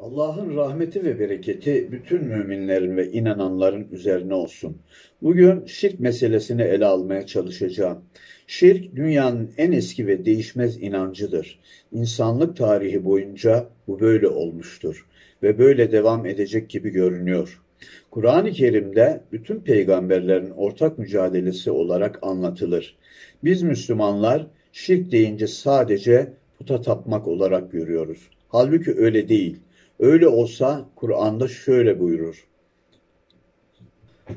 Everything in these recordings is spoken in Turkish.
Allah'ın rahmeti ve bereketi bütün müminlerin ve inananların üzerine olsun. Bugün şirk meselesini ele almaya çalışacağım. Şirk dünyanın en eski ve değişmez inancıdır. İnsanlık tarihi boyunca bu böyle olmuştur ve böyle devam edecek gibi görünüyor. Kur'an-ı Kerim'de bütün peygamberlerin ortak mücadelesi olarak anlatılır. Biz Müslümanlar şirk deyince sadece puta tapmak olarak görüyoruz. Halbuki öyle değil. Öyle olsa Kur'an'da şöyle buyurur: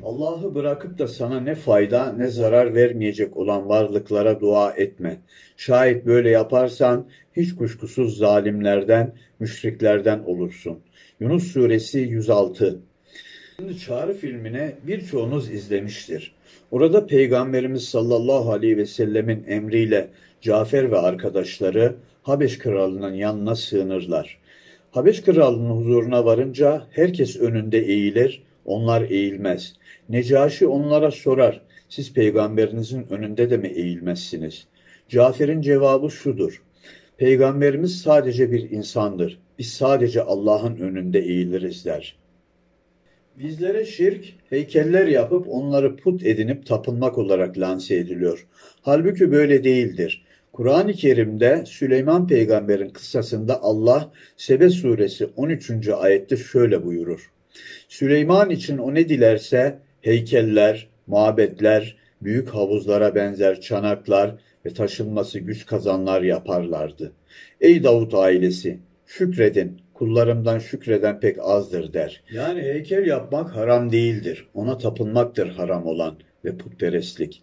Allah'ı bırakıp da sana ne fayda ne zarar vermeyecek olan varlıklara dua etme. Şayet böyle yaparsan hiç kuşkusuz zalimlerden, müşriklerden olursun. Yunus Suresi 106. Şimdi Çağrı filmine birçoğunuz izlemiştir. Orada Peygamberimiz sallallahu aleyhi ve sellemin emriyle Cafer ve arkadaşları Habeş kralının yanına sığınırlar. Habeş kralının huzuruna varınca herkes önünde eğilir, onlar eğilmez. Necaşi onlara sorar, siz peygamberinizin önünde de mi eğilmezsiniz? Cafer'in cevabı şudur: Peygamberimiz sadece bir insandır, biz sadece Allah'ın önünde eğiliriz der. Bizlere şirk, heykeller yapıp onları put edinip tapınmak olarak lanse ediliyor. Halbuki böyle değildir. Kur'an-ı Kerim'de Süleyman Peygamber'in kıssasında Allah Sebe suresi 13. ayette şöyle buyurur: Süleyman için o ne dilerse heykeller, mabetler, büyük havuzlara benzer çanaklar ve taşınması güç kazanlar yaparlardı. Ey Davut ailesi, şükredin, kullarımdan şükreden pek azdır der. Yani heykel yapmak haram değildir, ona tapınmaktır haram olan ve putperestlik.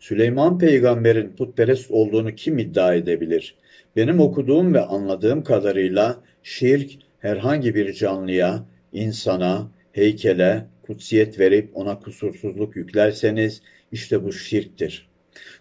Süleyman Peygamber'in putperest olduğunu kim iddia edebilir? Benim okuduğum ve anladığım kadarıyla şirk herhangi bir canlıya, insana, heykele kutsiyet verip ona kusursuzluk yüklerseniz işte bu şirktir.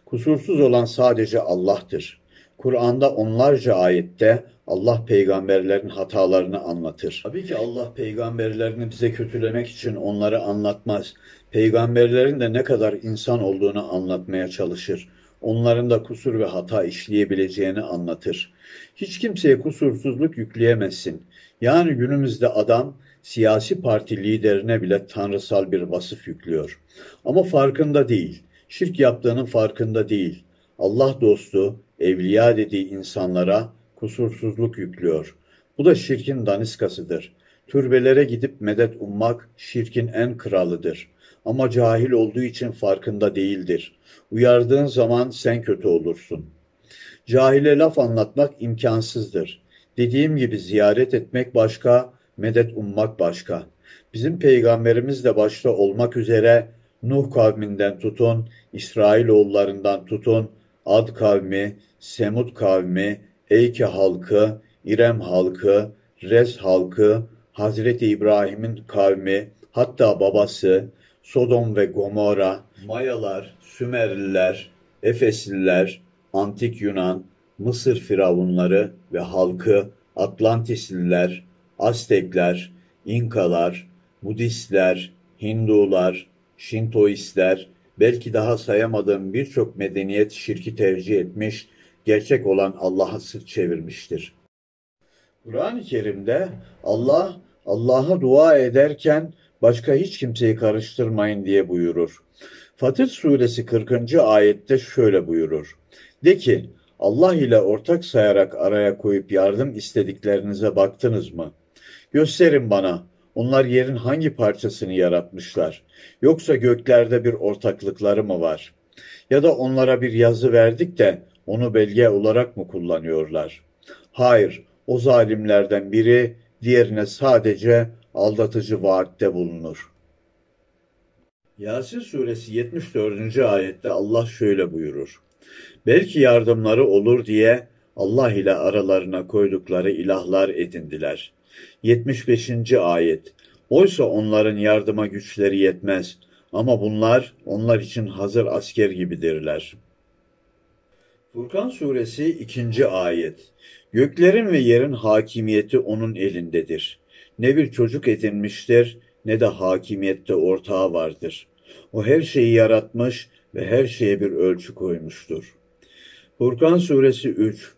Kusursuz olan sadece Allah'tır. Kur'an'da onlarca ayette Allah peygamberlerin hatalarını anlatır. Tabii ki Allah peygamberlerini bize kötülemek için onları anlatmaz. Peygamberlerin de ne kadar insan olduğunu anlatmaya çalışır. Onların da kusur ve hata işleyebileceğini anlatır. Hiç kimseye kusursuzluk yükleyemezsin. Yani günümüzde adam siyasi parti liderine bile tanrısal bir vasıf yüklüyor. Ama farkında değil. Şirk yaptığının farkında değil. Allah dostu, evliya dediği insanlara kusursuzluk yüklüyor. Bu da şirkin daniskasıdır. Türbelere gidip medet ummak şirkin en kralıdır. Ama cahil olduğu için farkında değildir. Uyardığın zaman sen kötü olursun. Cahile laf anlatmak imkansızdır. Dediğim gibi ziyaret etmek başka, medet ummak başka. Bizim peygamberimiz de başta olmak üzere Nuh kavminden tutun, İsrailoğullarından tutun, Ad kavmi, Semud kavmi, Eyke halkı, İrem halkı, Rez halkı, Hazreti İbrahim'in kavmi, hatta babası, Sodom ve Gomorra, Mayalar, Sümerliler, Efesliler, Antik Yunan, Mısır firavunları ve halkı, Atlantisliler, Aztekler, İnkalar, Budistler, Hindular, Şintoistler, belki daha sayamadığım birçok medeniyet şirki tercih etmiş, gerçek olan Allah'a sırt çevirmiştir. Kur'an-ı Kerim'de Allah, Allah'a dua ederken başka hiç kimseyi karıştırmayın diye buyurur. Fatır suresi 40. ayette şöyle buyurur: De ki, Allah ile ortak sayarak araya koyup yardım istediklerinize baktınız mı? Gösterin bana, onlar yerin hangi parçasını yaratmışlar? Yoksa göklerde bir ortaklıkları mı var? Ya da onlara bir yazı verdik de onu belge olarak mı kullanıyorlar? Hayır, o zalimlerden biri diğerine sadece aldatıcı vaatte bulunur. Yasin suresi 74. ayette Allah şöyle buyurur: Belki yardımları olur diye Allah ile aralarına koydukları ilahlar edindiler. 75. ayet. Oysa onların yardıma güçleri yetmez ama bunlar onlar için hazır asker gibidirler. Furkan suresi 2. ayet. Göklerin ve yerin hakimiyeti onun elindedir. Ne bir çocuk edinmiştir ne de hakimiyette ortağı vardır. O her şeyi yaratmış ve her şeye bir ölçü koymuştur. Furkan suresi 3.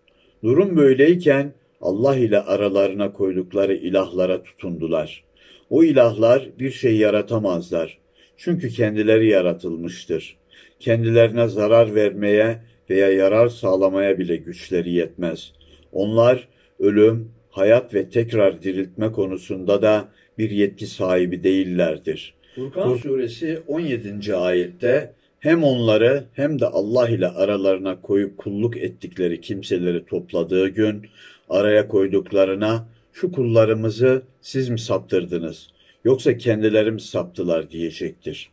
Durum böyleyken Allah ile aralarına koydukları ilahlara tutundular. O ilahlar bir şey yaratamazlar. Çünkü kendileri yaratılmıştır. Kendilerine zarar vermeye veya yarar sağlamaya bile güçleri yetmez. Onlar ölüm, hayat ve tekrar diriltme konusunda da bir yetki sahibi değillerdir. Furkan suresi 17. ayette hem onları hem de Allah ile aralarına koyup kulluk ettikleri kimseleri topladığı gün araya koyduklarına şu kullarımızı siz mi saptırdınız yoksa kendileri mi saptılar diyecektir.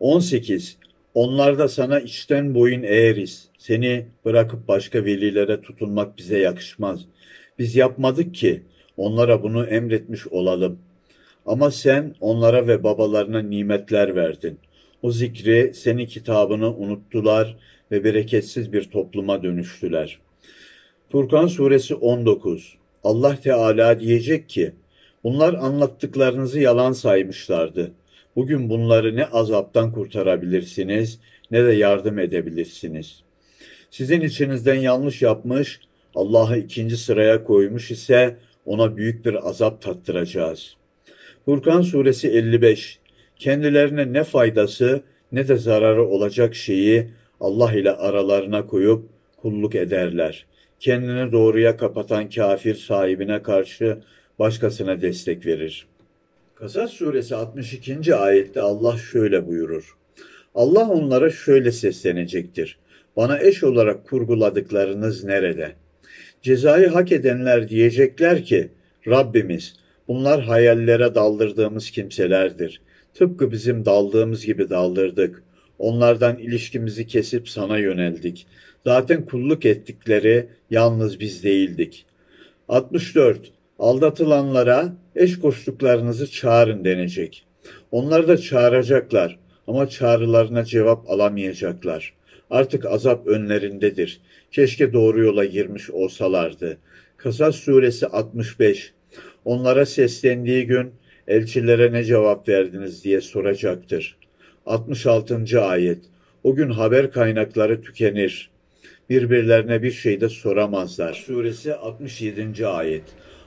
18. Onlar da sana içten boyun eğeriz. Seni bırakıp başka velilere tutunmak bize yakışmaz. Biz yapmadık ki onlara bunu emretmiş olalım. Ama sen onlara ve babalarına nimetler verdin. O zikri, senin kitabını unuttular ve bereketsiz bir topluma dönüştüler. Furkan suresi 19. Allah Teala diyecek ki, bunlar anlattıklarınızı yalan saymışlardı. Bugün bunları ne azaptan kurtarabilirsiniz ne de yardım edebilirsiniz. Sizin içinizden yanlış yapmış, Allah'ı ikinci sıraya koymuş ise ona büyük bir azap tattıracağız. Furkan suresi 55. Kendilerine ne faydası ne de zararı olacak şeyi Allah ile aralarına koyup kulluk ederler. Kendini doğruya kapatan kafir sahibine karşı başkasına destek verir. Kasas suresi 62. ayette Allah şöyle buyurur. Allah onlara şöyle seslenecektir. Bana eş olarak kurguladıklarınız nerede? Cezayı hak edenler diyecekler ki, Rabbimiz, bunlar hayallere daldırdığımız kimselerdir. Tıpkı bizim daldığımız gibi daldırdık. Onlardan ilişkimizi kesip sana yöneldik. Zaten kulluk ettikleri yalnız biz değildik. 64. Aldatılanlara eş koştuklarınızı çağırın denecek. Onlar da çağıracaklar ama çağrılarına cevap alamayacaklar. Artık azap önlerindedir. Keşke doğru yola girmiş olsalardı. Kasas suresi 65. Onlara seslendiği gün elçilere ne cevap verdiniz diye soracaktır. 66. ayet. O gün haber kaynakları tükenir. Birbirlerine bir şey de soramazlar. Suresi 67. ayet.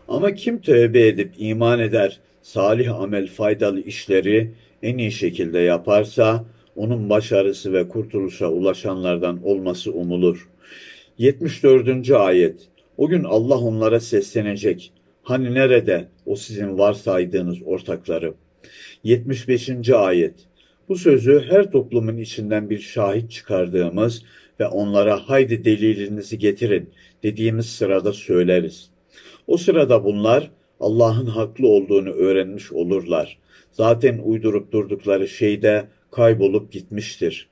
Ama kim tövbe edip iman eder, salih amel faydalı işleri en iyi şekilde yaparsa, onun başarısı ve kurtuluşa ulaşanlardan olması umulur. 74. ayet. O gün Allah onlara seslenecek. Hani nerede o sizin varsaydığınız ortakları? 75. ayet. Bu sözü her toplumun içinden bir şahit çıkardığımız ve onlara haydi delilinizi getirin dediğimiz sırada söyleriz. O sırada bunlar Allah'ın haklı olduğunu öğrenmiş olurlar. Zaten uydurup durdukları şey de kaybolup gitmiştir.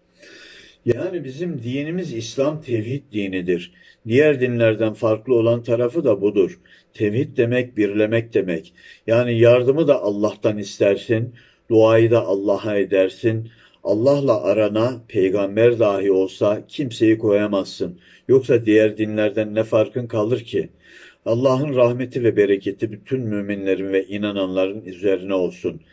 Yani bizim dinimiz İslam tevhid dinidir. Diğer dinlerden farklı olan tarafı da budur. Tevhid demek birlemek demek. Yani yardımı da Allah'tan istersin, duayı da Allah'a edersin. Allah'la arana peygamber dahi olsa kimseyi koyamazsın. Yoksa diğer dinlerden ne farkın kalır ki? Allah'ın rahmeti ve bereketi bütün müminlerin ve inananların üzerine olsun.